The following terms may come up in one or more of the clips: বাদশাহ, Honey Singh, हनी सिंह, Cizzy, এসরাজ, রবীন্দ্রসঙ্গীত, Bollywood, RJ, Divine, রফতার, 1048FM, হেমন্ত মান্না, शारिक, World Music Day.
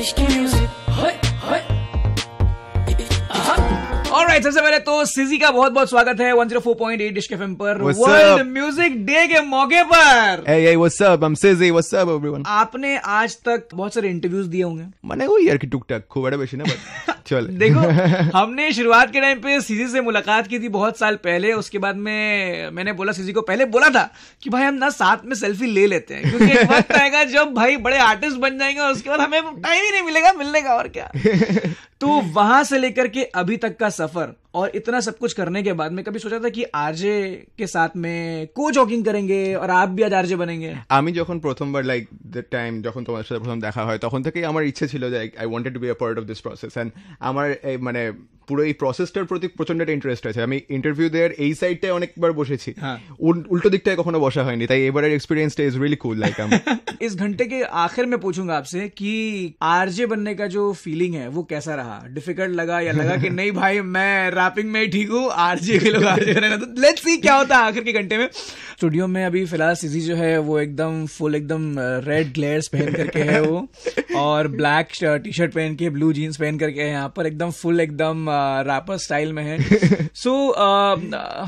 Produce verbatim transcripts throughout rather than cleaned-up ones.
Ishki music. Alright, सबसे पहले तो सिजी का बहुत बहुत स्वागत है one O four point eight Ishq FM पर वर्ल्ड म्यूजिक डे के मौके पर। Hey, hey, what's up? I'm Cizzy, what's up, everyone? आपने आज तक बहुत सारे इंटरव्यूज दिए होंगे। मैंने वो यार की टुक टक खूब बड़े बेशी ना बट चल। देखो, हमने शुरुआत के टाइम पे सिजी से मुलाकात की थी बहुत साल पहले। उसके बाद में मैंने बोला, सिजी को पहले बोला था कि भाई हम ना साथ में सेल्फी ले लेते हैं, क्योंकि एक वक्त आएगा जब भाई बड़े आर्टिस्ट बन जाएंगे और उसके बाद हमें टाइम ही नहीं मिलेगा मिलने का और क्या। तो वहां से लेकर के अभी तक का सफर और इतना सब कुछ करने के बाद में कभी सोचा था कि आरजे के साथ में को जॉगिंग करेंगे और आप भी आज आरजे बनेंगे? आमी जखन प्रथमबार लाइक द टाइम जखन তোমার সাথে প্রথম দেখা হয় তখন থেকেই আমার ইচ্ছে ছিল যে I wanted to be a part of this process and আমার মানে পুরো এই প্রসেসটার প্রতি প্রচন্ড একটা ইন্টারেস্ট আছে। আমি ইন্টারভিউ দেওয়ার এই সাইডটায় অনেকবার বসেছি, উল্টো দিকটায় কখনো বসা হয়নি, তাই এবারের এক্সপেরিয়েন্সটা is really cool. Like um इस घंटे के आखिर में पूछूंगा आपसे कि आरजे बनने का जो फीलिंग है वो कैसा रहा, डिफिकल्ट लगा या लगा कि नहीं भाई मैं रैपिंग में ठीक हूँ, आरजे के लोग आरजे करेंगे। तो लेट्स सी क्या होता है आखिर के घंटे में। स्टूडियो में अभी फिलहाल सिजी जो है वो एकदम फुल एकदम रेड ग्लेयर्स पहन करके है वो, और ब्लैक टी शर्ट पहन के ब्लू जीन्स पहन करके है यहाँ पर, एकदम फुल एकदम रैपर स्टाइल में है। सो so, uh,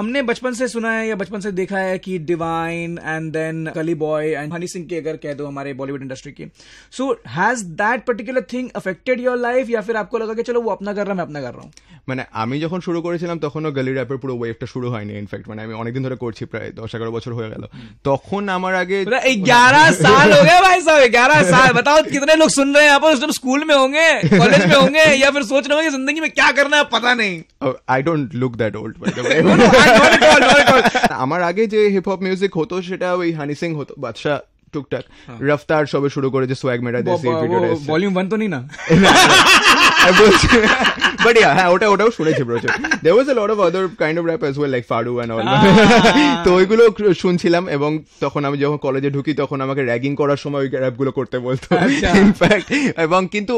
हमने बचपन से सुना है या बचपन से देखा है कि Divine and then Gully boy and हनी सिंह की अगर कह दो हमारे बॉलीवुड इंडस्ट्री की। So has that particular thing affected your life, या फिर आपको लगा कि चलो वो अपना कर रहा है मैं अपना कर रहा हूँ? मैंने आमी जखन शुरू করেছিলাম তখনও গালি র্যাপের পুরো ওয়েভটা শুরু হয়নি। ইনফ্যাক্ট মানে আমি অনেকদিন ধরে করছি, প্রায় দশ এগারো বছর হয়ে গেল। তখন আমার আগে ग्यारह साल हो गए भाई साहब, ग्यारह साल। बताओ कितने लोग सुन रहे हैं आप उस टाइम स्कूल में होंगे, कॉलेज में होंगे, या फिर सोच रहे होंगे जिंदगी में क्या करना है पता नहीं। I don't look that old. আমার আগে যে হিপ হপ মিউজিক হতো সেটা ওই হানি সিং হতো, বাদশাহ টুক টাক, রফতার সবে শুরু করে যে সোয়াগ মেরা দেশি ভিডিওটা ভলিউম वन তো নেই না बढ़िया है ওটা ওটাও শুনেছি প্রচুর। There was a lot of other kind of rap as well like फाडू एंड ऑल, তো ওইগুলো শুনছিলাম। এবং তখন আমি যখন কলেজে ঢুকি তখন আমাকে র‍্যাগিং করার সময় ওই র‍্যাপগুলো করতে বলতো ইনফ্যাক্ট। এবং কিন্তু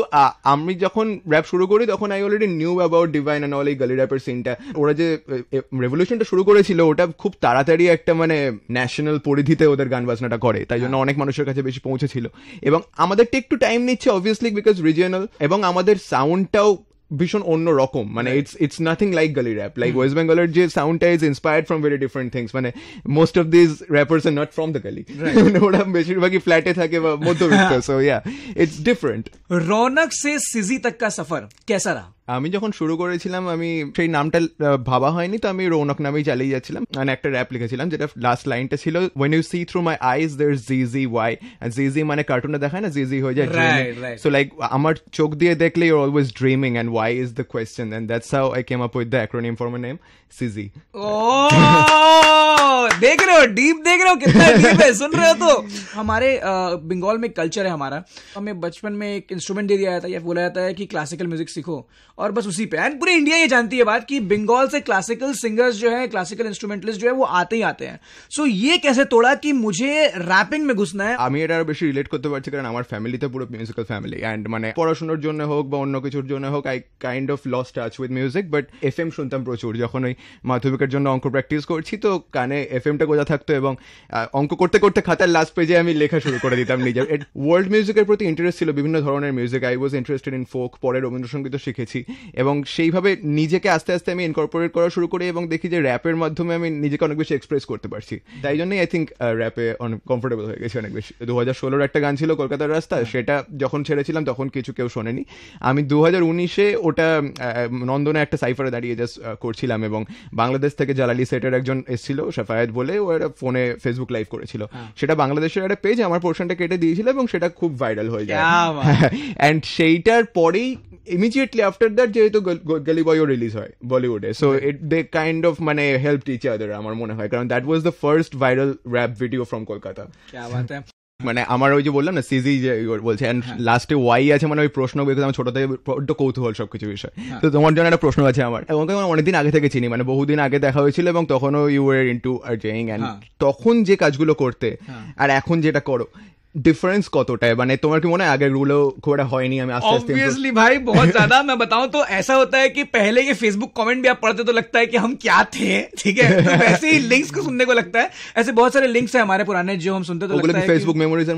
আমি যখন র‍্যাপ শুরু করি তখন I already knew about Divine and all, এই গালি র‍্যাপের সিনটা। ওরা যে রেভলিউশনটা শুরু করেছিল ওটা খুব তাড়াতাড়ি একটা মানে ন্যাশনাল পরিধিতে ওদের গান বাজনাটা করে, তাই জন্য অনেক মানুষের কাছে বেশি পৌঁছেছিল। এবং আমাদেরটা একটু টাইম নিচ্ছে অবভিয়াসলি বিকজ রিজিয়নাল, এবং আমাদের সাউন্ডটাও ভীষণ অন্য রকম। মানে ইটস ইটস নাথিং লাইক গালি র্যাপ। লাইক ওয়েস্ট বেঙ্গলের যে সাউন্ডটা is inspired from very different things. মানে most of this rappers are not from the গালি, ওরা বেশিরভাগই ফ্ল্যাটে থাকে বা মধ্যবিত্ত, so yeah it's different. Raunak সে সিজি তক কা সফর কেসা রহা? আমি যখন শুরু করেছিলাম আমি সেই নামটা ভাবা হয়নি, তো আমি রৌনক নামেই চালিয়ে যাচ্ছিলাম। মানে একটা র্যাপ লিখেছিলাম যেটা লাস্ট লাইনটা ছিল when you see through my eyes there's জিজি ওয়াই, and জিজি মানে কার্টুনে দেখায় না জিজি হয়ে যায়, সো লাইক আমার চোখ দিয়ে দেখলে you're always dreaming and why is the question, and that's how I came up with the acronym for my name Cizzy। oh देख रहे हो डीप, देख रहे हो कितना डीप है, सुन रहे हो? तो हमारे बंगाल में कल्चर है हमारा, हमें बचपन में एक इंस्ट्रूमेंट दे दिया जाता है या बोला जाता है कि क्लासिकल म्यूजिक सीखो और बस उसी पे। एंड पूरी इंडिया ये जानती है बात कि बंगाल से क्लासिकल सिंगर्स जो है, क्लासिकल इंस्ट्रूमेंटलिस्ट जो है वो आते ही आते हैं। सो so, ये कैसे तोड़ा कि मुझे रैपिंग में घुसना है? আমি এটা বেশি রিলেট করতে পারছি কারণ আমার ফ্যামিলিতে পুরো মিউজিক্যাল ফ্যামিলি, এন্ড মানে পড়াশোনার জন্য হোক বা অন্য কিছুর জন্য হোক I kind of lost touch with music. But FM শুনতাম প্রচুর, যখন ওই মাধ্যমিকের জন্য অঙ্ক প্র্যাকটিস করছি তো কানে এফএমটা গোজা থাকতো এবং অঙ্ক করতে করতে খাতার লাস্ট পেজে আমি লেখা শুরু করে দিতাম নিজে। ওয়ার্ল্ড মিউজিকের প্রতি ইন্টারেস্ট ছিল, বিভিন্ন ধরনের music. I was interested in folk, পরে রবীন্দ্রসঙ্গীত শিখেছি এবং সেইভাবে নিজেকে আস্তে আস্তে আমি ইনকর্পোরেট করা শুরু করি এবং দেখি যে র্যাপের মাধ্যমে আমি নিজেকে অনেক বেশি এক্সপ্রেস করতে পারছি, তাই জন্যই আই থিঙ্ক র্যাপে অনেক কমফোর্টেবল হয়ে গেছি অনেক বেশি। দু হাজার ষোলোর একটা গান ছিল কলকাতার রাস্তা, সেটা যখন ছেড়েছিলাম তখন কিছু কেউ শোনেনি। আমি দু হাজার উনিশে ওটা নন্দনে একটা সাইফারে দাঁড়িয়ে জাস্ট করছিলাম এবং বাংলাদেশ থেকে জালালি সেটের একজন এসেছিল শাফায়াত বলে, ও একটা ফোনে ফেসবুক লাইভ করেছিল, সেটা বাংলাদেশের একটা পেজ আমার পোর্শনটা কেটে দিয়েছিল এবং সেটা খুব ভাইরাল হয়ে যায়। অ্যান্ড সেইটার পরেই ইমিডিয়েটলি আফটার দ্যাট যেহেতু গালি বয়ও রিলিজ হয় বলিউডে, so it they kind of মানে হেল্প ইচ আদার আমার মনে হয়, কারণ that was the first viral rap video from Kolkata. মানে আমার ওই যে বললাম না সিজি যে বলছে অ্যান্ড লাস্টে ওয়াই আছে, মানে ওই প্রশ্ন আমি ছোট থেকে বড্ড কৌতূহল সবকিছু বিষয়, তো তোমার জন্য একটা প্রশ্ন আছে আমার। এবং অনেকদিন আগে থেকে চিনি, মানে বহুদিন আগে দেখা হয়েছিল এবং তখনও you were into RJing, and তখন যে কাজগুলো করতে আর এখন যেটা করো डिफरेंस कतटा है? मैंने तुम्हारे मन आगे रूलो थोड़ा है नहीं, हमें ऑब्वियसली भाई बहुत ज्यादा। मैं बताऊं तो ऐसा होता है कि पहले के फेसबुक कमेंट भी आप पढ़ते तो लगता है कि हम क्या थे, ठीक है, तो वैसे ही लिंक्स को सुनने को लगता है। ऐसे बहुत सारे लिंक्स है हमारे पुराने जो हम सुनते तो लगता है फेसबुक मेमोरीज, और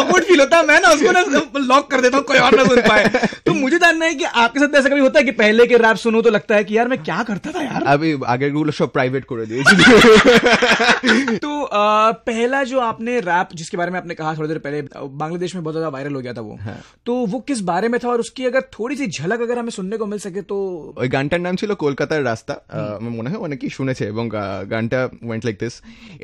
ऑकवर्ड फील होता है नाम है ना उसको ना लॉक कर देता हूँ, कोई और ना सुन पाए। तो मुझे जानना है कि आपके साथ ऐसा कभी होता है कि पहले के रैप सुनो तो लगता है कि यार मैं क्या करता था यार, अभी आगे सब प्राइवेट कर दिए। तो आ, पहला जो आपने रैप जिसके बारे में आपने कहा थोड़ी देर पहले, बांग्लादेश में बहुत ज्यादा वायरल हो गया था वो, तो वो किस बारे में था और उसकी अगर थोड़ी सी झलक अगर हमें सुनने को मिल सके तो। ওই গানটার নাম ছিল কলকাতার রাস্তা, মনে হয় অনেকেই শুনেছে, এবং গানটা went like this,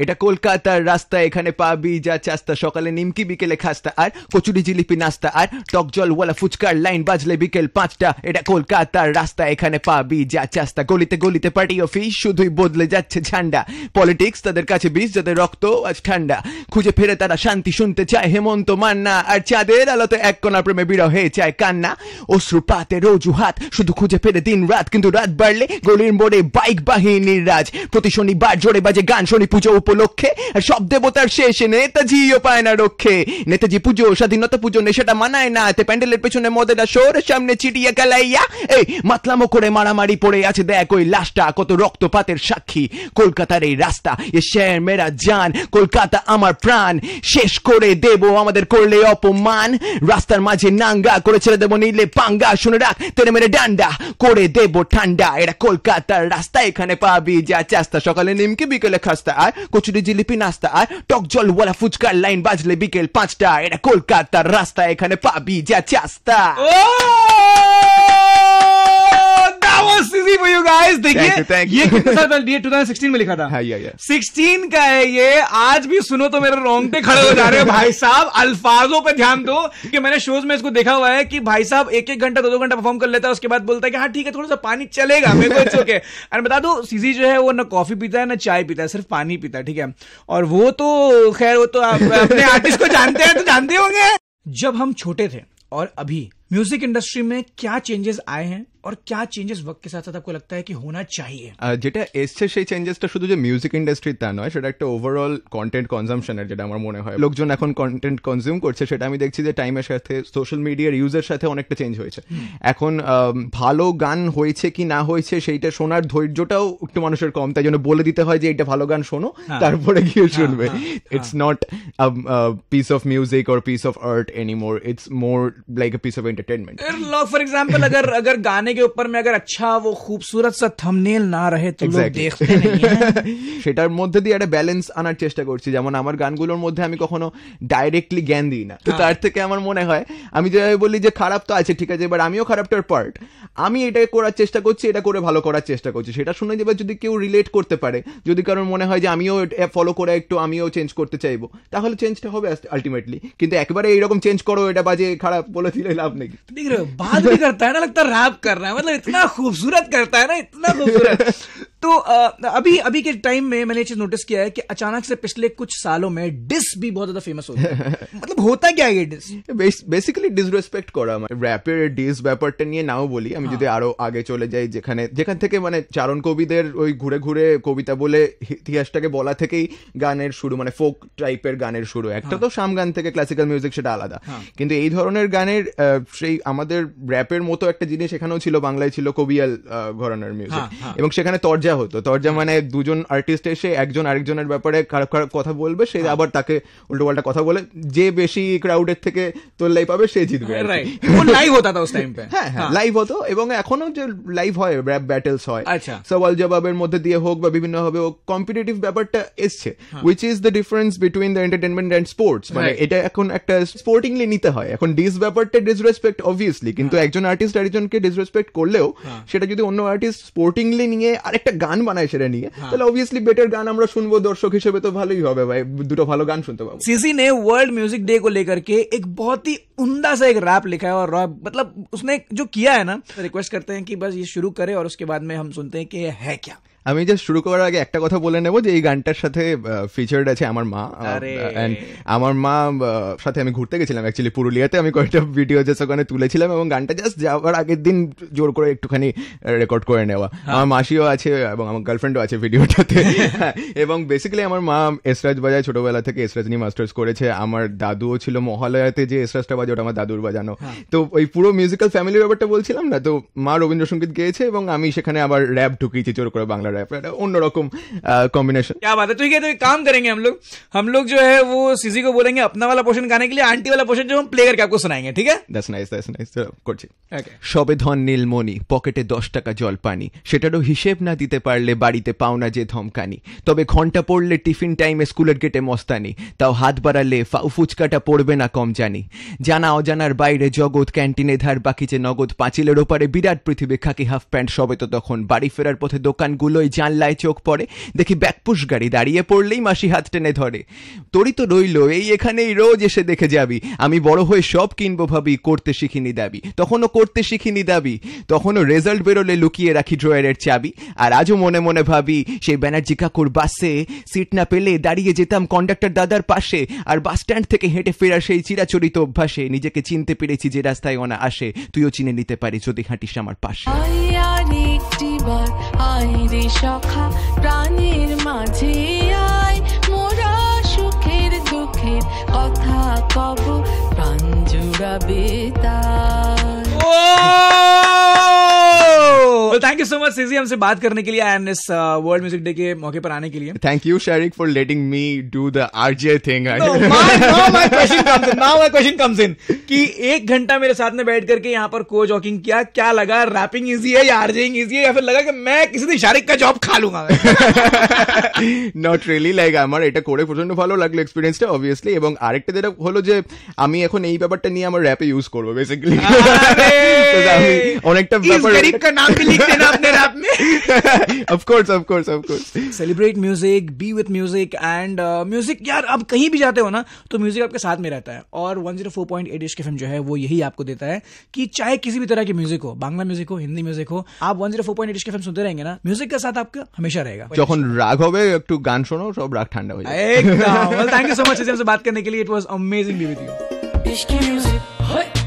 এটা কলকাতার রাস্তা এখানে পাবি যা চাস্তা, সকালে নিমকি বিকেলে খাস্তা আর কচুরি জিলিপি নাস্তা আর টক জল ওয়ালা ফুচকার লাইন বাজলে বিকেল পাঁচটা, এটা কলকাতার রাস্তা এখানে পাবি যা চাস্তা, গলিতে গলিতে পার্টি অফিস শুধুই বদলে যাচ্ছে ঝান্ডা, পলিটিক্স তাদের কাছে বিষ যাদের রক্ত আজ ঠান্ডা, খুঁজে ফেরে তারা শান্তি শুনতে চায় হেমন্ত মান্না আর চাঁদের আলোতে এক কোণা প্রেমে বিরহে চায় কান্না, অশ্রুপাতে রোজুহাত শুধু খুঁজে ফেরে দিন রাত, কিন্তু রাত বাড়লে গলির মোড়ে বাইক বাহিনীর রাজ, প্রতি শনিবার জোরে বাজে গান শনি পুজো উপলক্ষে আর সব দেবতার শেষে নেতাজিও পায় না রক্ষে, নেতাজি পুজো স্বাধীনতা পুজো নেশাটা মানায় না, এতে প্যান্ডেলের পেছনে মদের আসর সামনে চিড়িয়া কালাইয়া, এই মাতলামো করে মারামারি পড়ে আছে দেখ ওই লাশটা, কত রক্তপাতের সাক্ষী কলকাতার এই রাস্তা, এ শহর মেরা জান কলকাতা আমার প্রাণ, শেষ করে দেবো আমাদের করলে অপমান, রাস্তার মাঝে নাঙ্গা করে ছেড়ে দেবো নীলে পাঙ্গা, শুনে রাখ তেরে মেরে ডান্ডা করে দেবো ঠান্ডা, এটা কলকাতার রাস্তা এখানে পাবি যা চাস্তা, সকালে নিমকি বিকেলে খাস্তা আর কচুরি জিলিপি নাস্তা আর টক জল ওয়ালা ফুচকার লাইন বাজলে বিকেল পাঁচটা, এটা কলকাতার রাস্তা এখানে পাবি যা চাস্তা। देखिए ये कितने साल पहले दो हज़ार सोलह में लिखा था। हाँ, या, या। सोलह का है ये, आज भी सुनो तो मेरे रोंगटे खड़े हो जा रहे हैं। भाई साहब अल्फाजों पे ध्यान दो कि मैंने शोज में इसको देखा हुआ है कि भाई साहब एक एक घंटा दो दो घंटा परफॉर्म कर लेता है, उसके बाद बोलता है कि हाँ ठीक है थोड़ा सा पानी चलेगा मेरे को, इट्स ओके। और बता दो सीजी जो है वो ना कॉफी पीता है ना चाय पीता है, सिर्फ पानी पीता है, ठीक है। और वो तो खैर वो तो आप अपने आर्टिस्ट को जानते हैं तो जानते होंगे। जब हम छोटे थे और अभी म्यूजिक इंडस्ट्री में क्या चेंजेस आए हैं और क्या चेंजेस वक्त के साथ साथ आपको लगता है कि होना चाहिए? যেটা এসছে সেই চেঞ্জেসটা শুধু যে মিউজিক ইন্ডাস্ট্রি তা নয়, সেটা একটা ওভারঅল কন্টেন্ট কনজাম্পশনের, যেটা আমার মনে হয় লোকজন এখন কন্টেন্ট কনজিউম করছে, সেটা আমি দেখছি যে টাইমের সাথে সোশ্যাল মিডিয়ার ইউজের সাথে অনেকটা চেঞ্জ হয়েছে। এখন ভালো গান হয়েছে কি না হয়েছে সেইটা শোনার ধৈর্যটাও একটু মানুষের কম, তাই জন্য বলে দিতে হয় যে এটা ভালো গান শোনো তারপরে গিয়ে শুনবে। It's not a piece of music or piece of art anymore, it's more like a piece of entertainment. For example अगर अगर गाने के ऊपर में अगर अच्छा वो खूबसूरत सा थंबनेल ना रहे तो लोग देखते नहीं हैं। সেটার মধ্যে দিয়ে একটা ব্যালেন্স আনার চেষ্টা করছি, যেমন আমার গানগুলোর মধ্যে আমি কখনো ডাইরেক্টলি জ্ঞান দিই না, তো তার থেকে আমার মনে হয় আমি যেভাবে বলি যে খারাপ তো আছে ঠিক আছে, এবার আমিও খারাপটার পার্ট, আমি এটাকে করার চেষ্টা করছি, এটা করে ভালো করার চেষ্টা করছি, সেটা শুনে এবার যদি কেউ রিলেট করতে পারে, যদি কারোর মনে হয় যে আমিও ফলো করে একটু আমিও চেঞ্জ করতে চাইবো, তাহলে চেঞ্জটা হবে আলটিমেটলি। কিন্তু একবারে এইরকম চেঞ্জ করো এটা বাজে খারাপ বলে দিলে লাভ नहीं। देख रहे हो बात भी करता है ना, लगता है रैप कर रहा है, मतलब इतना खूबसूरत करता है ना, इतना खूबसूरत। तो अभी अभी के टाइम में मैंने ये चीज नोटिस किया है कि अचानक से पिछले कुछ सालों में डिस भी बहुत ज्यादा फेमस हो गया है। मतलब होता क्या है ये डिस? बेसिकली डिसरेस्पेक्ट करा, র‍্যাপের ডিস ব্যাপারটা নিয়ে নাও বলি, আমি যদি আরো আগে চলে যাই যেখানে যেখান থেকে মানে চারণ কবিদের ওই ঘুরে ঘুরে কবিতা বলে ইতিহাসটাকে বলা থেকেই গানের শুরু, মানে ফোক টাইপের গানের শুরু একটা, তো শাম গান থেকে ক্লাসিক্যাল মিউজিক সেটা আলাদা, কিন্তু এই ধরনের গানের সেই আমাদের র‍্যাপের মতো একটা জিনিস এখানেও ছিল, বাংলায় ছিল কবিয়াল ঘরানার মিউজিক, এবং সেখানে তরজা হতো। তরজা মানে দুজন আর্টিস্ট এসে একজন আরেকজনের ব্যাপারে খারাপ খারাপ কথা বলবে, সে আবার তাকে উল্টো পাল্টা কথা বলে, যে বেশি ক্রাউডের থেকে তোল্লাই পাবে সে জিতবে। লাইভ হতো তা উস টাইম পে, হ্যাঁ লাইভ হতো, এবং এখনো যে লাইভ হয় র‍্যাপ ব্যাটেলস হয়, সওয়াল জবাবের মধ্যে দিয়ে হোক বা বিভিন্ন হবে, ও কম্পিটিটিভ ব্যাপারটা এসছে, which is the difference between the entertainment and sports, মানে এটা এখন একটা স্পোর্টিংলি নিতে হয়। এখন ডিস ব্যাপারটা ডিসরেসপেক্ট অবভিয়াসলি, কিন্তু একজন আর্টিস্ট আরেকজনকে ডিসরেসপেক্ট করলেও সেটা যদি অন্য আর্টিস্ট স্পোর্টিংলি নিয়ে আরেকটা গান বানায় সেটা নিয়ে, তাহলে অবভিয়াসলি বেটার গান আমরা শুনবো দর্শক হিসেবে, তো ভালোই হবে ভাই, দুটো ভালো গান শুনতে পাবো। সিজি ने वर्ल्ड म्यूजिक डे को लेकर के एक बहुत ही उमदा सा एक रैप लिखा है, और रैप मतलब उसने जो किया है ना, रिक्वेस्ट करते हैं कि बस ये शुरू करे और उसके बाद में हम सुनते हैं कि है क्या। আমি জাস্ট শুরু করার আগে একটা কথা বলে নেব যে এই গানটার সাথে ফিচার্ড আছে আমার মা, অ্যান্ড আমার মা সাথে আমি ঘুরতে গেছিলাম অ্যাকচুয়ালি পুরুলিয়াতে, আমি কয়েকটা ভিডিও জাস্ট ওখানে তুলেছিলাম, এবং গানটা জাস্ট যাওয়ার আগের দিন জোর করে একটুখানি রেকর্ড করে নেওয়া। আমার মাসিও আছে এবং আমার গার্লফ্রেন্ডও আছে ভিডিওটাতে। এবং বেসিক্যালি আমার মা এসরাজ বাজায় ছোটোবেলা থেকে, এসরাজ নিয়ে মাস্টার্স করেছে, আমার দাদুও ছিল মহালয়াতে যে এসরাজটা বাজে ওটা আমার দাদুর বাজানো, তো ওই পুরো মিউজিক্যাল ফ্যামিলির ব্যাপারটা বলছিলাম না, তো মা রবীন্দ্রসঙ্গীত গেয়েছে এবং আমি সেখানে আবার র্যাপ ঢুকিয়েছি জোর করে, বাংলা कॉम्बिनेशन। क्या बात है। ठीक है, तो एक काम करेंगे हम लोग हम लोग जो है वो सीजी को बोलेंगे अपना वाला पोर्शन गाने के लिए, आंटी वाला पोर्शन जो हम प्ले करके आपको सुनाएंगे। ठीक है, दैट्स नाइस दैट्स नाइस। করছি সবেধন নীলমণি পকেটে দশ টাকা জলপানি, সেটারও হিসেব না দিতে পারলে বাড়িতে পাওনা যে ধমকানি, তবে ঘন্টা পড়লে টিফিন টাইমে স্কুলের গেটে মস্তানি, তাও হাত বাড়ালে ফাউ ফুচকাটা পড়বে না কম জানি, জানা অজানার বাইরে জগৎ ক্যান্টিনে ধার বাকি যে নগদ, পাঁচিলের ওপারে বিরাট পৃথিবী খাকি হাফ প্যান্ট সবে তো তখন, বাড়ি ফেরার পথে দোকানগুলোই জানলায় চোখ পড়ে, দেখি ব্যাকপুশ গাড়ি দাঁড়িয়ে পড়লেই মাসি হাত টেনে ধরে, তোরই তো রইল এই এখানেই রোজ এসে দেখে যাবি, আমি বড় হয়ে সব কিনবো ভাবি, করতে শিখিনি দাবি তখনও করতে শিখিনি দাবি, তখনও রেজাল্ট বেরোলে লুকিয়ে রাখি ড্রয়ারের চাবি, আর আজও মনে মনে ভাবি সেই ব্যানার্জি কাকুর বাসে সিট না পেলে দাঁড়িয়ে যেতাম কন্ডাক্টর দাদার পাশে, আর বাস স্ট্যান্ড থেকে হেঁটে ফেরার সেই চিরাচরিত অভ্যাসে নিজেকে চিনতে পেরেছি যে রাস্তায় ওনা আসে, তুইও চিনে নিতে পারিস যদি হাঁটিস আমার পাশে। Thank you so much CG हमसे बात करने के लिए एंड इस वर्ल्ड म्यूजिक डे के मौके पर आने के लिए। Thank you शारिक for letting me do the RJ thing. Now my question comes in कि एक घंटा मेरे साथ में बैठ करके यहाँ पर को जॉकिंग किया, क्या लगा? रैपिंग इजी है या आरजेइंग इजी है, या फिर लगा कि मैं किसी दिन शारिक का जॉब खा लूंगा? नॉट रियली, लाइक আমার এটা করে প্রচন্ড ভালো লাগলো এক্সপেরিয়েন্সটা অবভিয়াসলি, এবং আরেকটা যেটা হলো যে আমি এখন এই ব্যাপারটা নিয়ে আমার র‍্যাপে ইউজ করব বেসিক্যালি, অনেকটা ব্যাপার গরিব का नाम भी लिख देना अपने रैप में। of course of course of course celebrate music, be with music and uh, music यार आप कहीं भी जाते हो ना तो म्यूजिक आपके साथ में रहता है, और one zero four point eight Ishq FM जो है वो यही आपको देता है कि चाहे किसी भी तरह की म्यूजिक हो, बांग्ला म्यूजिक हो, हिंदी म्यूजिक हो, आप one zero four point eight Ishq FM सुनते रहेंगे ना, म्यूजिक का साथ आपका हमेशा रहेगा। যখন রাগ হবে একটু গান শোনো, সব রাগ ঠান্ডা হয়ে যাবে एकदम। थैंक यू सो मच हमसे बात करने के लिए, it was amazing be with you.